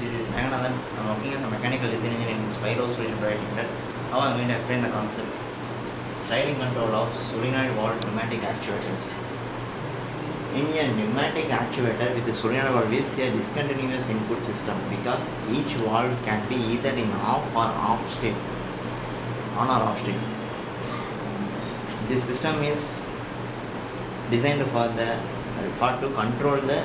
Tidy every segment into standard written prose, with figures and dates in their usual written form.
this is Meganathan. I'm working as a mechanical design engineer in Spyro Solution. Now I'm going to explain the concept. Sliding control of solenoid valve pneumatic actuators. In a pneumatic actuator with a solenoid valve is a discontinuous input system because each valve can be either in on or off state. This system is designed to control the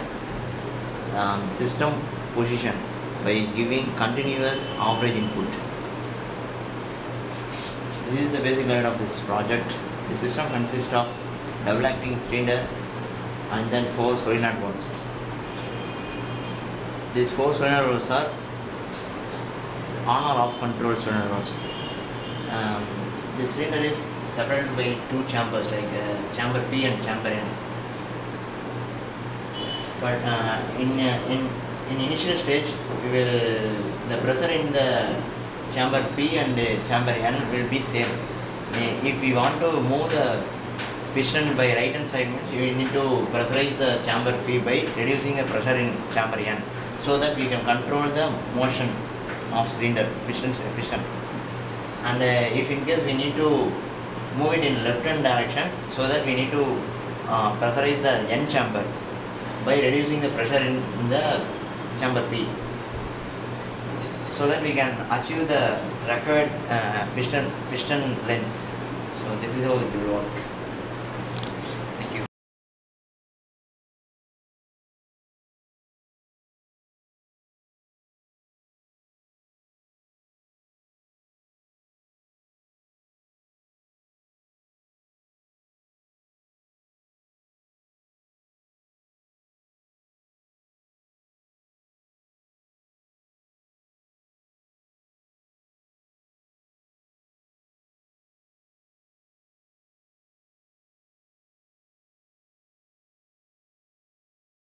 system position by giving continuous average input. This is the basic layout of this project. The system consists of double acting cylinder and then 4 solenoid valves. These 4 solenoid valves are on or off control solenoid valves. The cylinder is separated by 2 chambers, like chamber P and chamber N. But in initial stage, the pressure in the chamber P and the chamber N will be same. If we want to move the piston by right hand side, we need to pressurize the chamber P by reducing the pressure in chamber N, so that we can control the motion of cylinder piston. And if in case we need to move it in left hand direction, so that we need to pressurize the N chamber by reducing the pressure in the chamber P, so that we can achieve the required piston length. So this is how it will work.